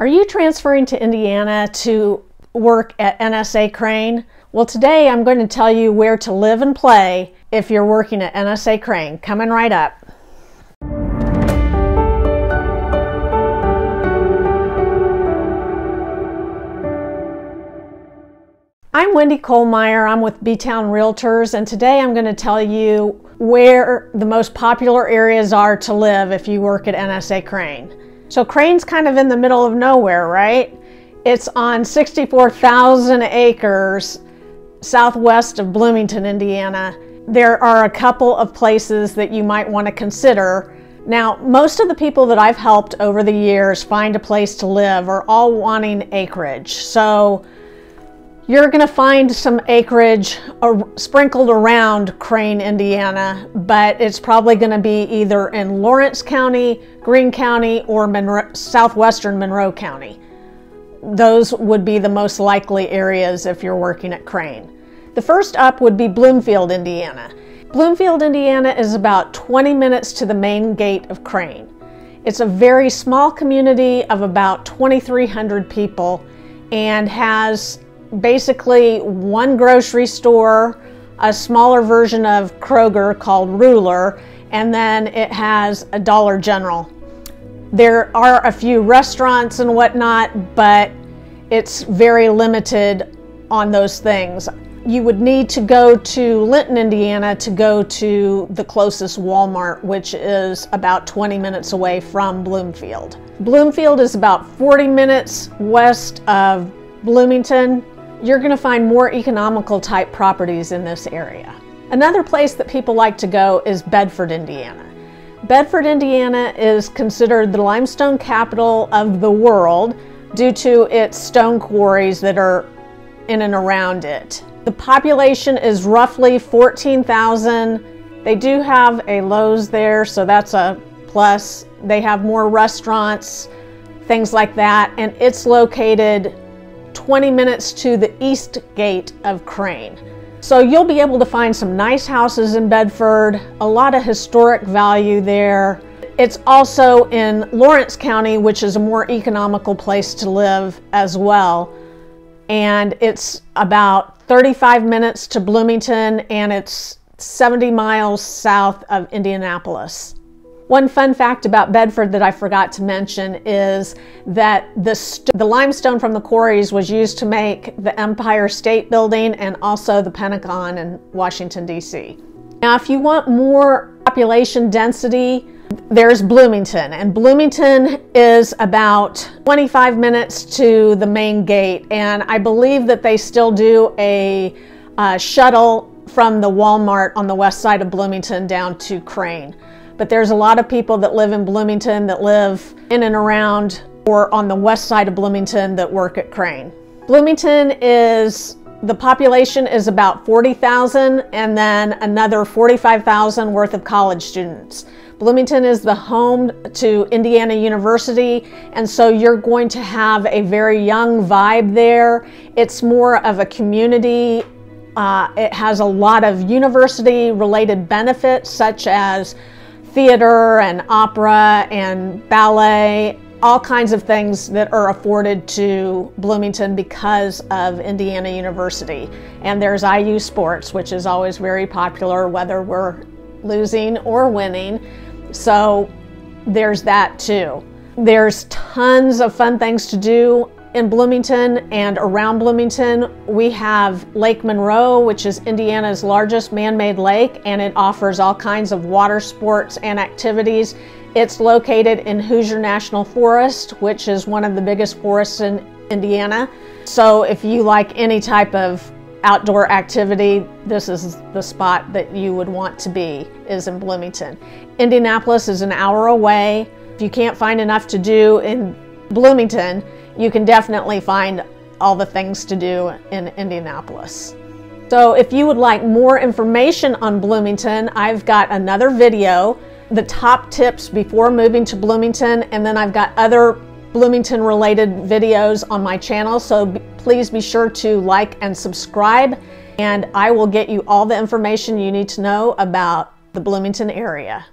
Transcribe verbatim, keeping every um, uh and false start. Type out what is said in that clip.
Are you transferring to Indiana to work at N S A Crane? Well, today I'm going to tell you where to live and play if you're working at N S A Crane. Coming right up. I'm Wendy Kohlmeier. I'm with B-Town Realtors, and today I'm going to tell you where the most popular areas are to live if you work at N S A Crane. So Crane's kind of in the middle of nowhere, right? It's on sixty-four thousand acres southwest of Bloomington, Indiana. There are a couple of places that you might want to consider. Now, most of the people that I've helped over the years find a place to live are all wanting acreage. So you're going to find some acreage sprinkled around Crane, Indiana, but it's probably going to be either in Lawrence County, Greene County, or Monroe, southwestern Monroe County. Those would be the most likely areas if you're working at Crane. The first up would be Bloomfield, Indiana. Bloomfield, Indiana is about twenty minutes to the main gate of Crane. It's a very small community of about twenty-three hundred people and has basically one grocery store, a smaller version of Kroger called Ruler, and then it has a Dollar General. There are a few restaurants and whatnot, but it's very limited on those things. You would need to go to Linton, Indiana to go to the closest Walmart, which is about twenty minutes away from Bloomfield. Bloomfield is about forty minutes west of Bloomington. You're going to find more economical type properties in this area. Another place that people like to go is Bedford, Indiana. Bedford, Indiana is considered the limestone capital of the world due to its stone quarries that are in and around it. The population is roughly fourteen thousand. They do have a Lowe's there, so that's a plus. They have more restaurants, things like that, and it's located twenty minutes to the east gate of Crane. So you'll be able to find some nice houses in Bedford, a lot of historic value there. It's also in Lawrence County, which is a more economical place to live as well. And it's about thirty-five minutes to Bloomington, and it's seventy miles south of Indianapolis. One fun fact about Bedford that I forgot to mention is that the, the limestone from the quarries was used to make the Empire State Building and also the Pentagon in Washington, D C. Now, if you want more population density, there's Bloomington, and Bloomington is about twenty-five minutes to the main gate, and I believe that they still do a uh, shuttle from the Walmart on the west side of Bloomington down to Crane. But there's a lot of people that live in Bloomington that live in and around or on the west side of Bloomington that work at Crane. Bloomington is, the population is about forty thousand and then another forty-five thousand worth of college students. Bloomington is the home to Indiana University, and so you're going to have a very young vibe there. It's more of a community. Uh, it has a lot of university-related benefits such as theater and opera and ballet, all kinds of things that are afforded to Bloomington because of Indiana University. And there's I U sports, which is always very popular, whether we're losing or winning. So there's that too. There's tons of fun things to do in Bloomington and around Bloomington. We have Lake Monroe, which is Indiana's largest man-made lake, and it offers all kinds of water sports and activities. It's located in Hoosier National Forest, which is one of the biggest forests in Indiana. So if you like any type of outdoor activity, this is the spot that you would want to be, is in Bloomington. Indianapolis is an hour away. If you can't find enough to do in Bloomington, you can definitely find all the things to do in Indianapolis. So if you would like more information on Bloomington, I've got another video, the top tips before moving to Bloomington, and then I've got other Bloomington related videos on my channel. So be, please be sure to like and subscribe, and I will get you all the information you need to know about the Bloomington area.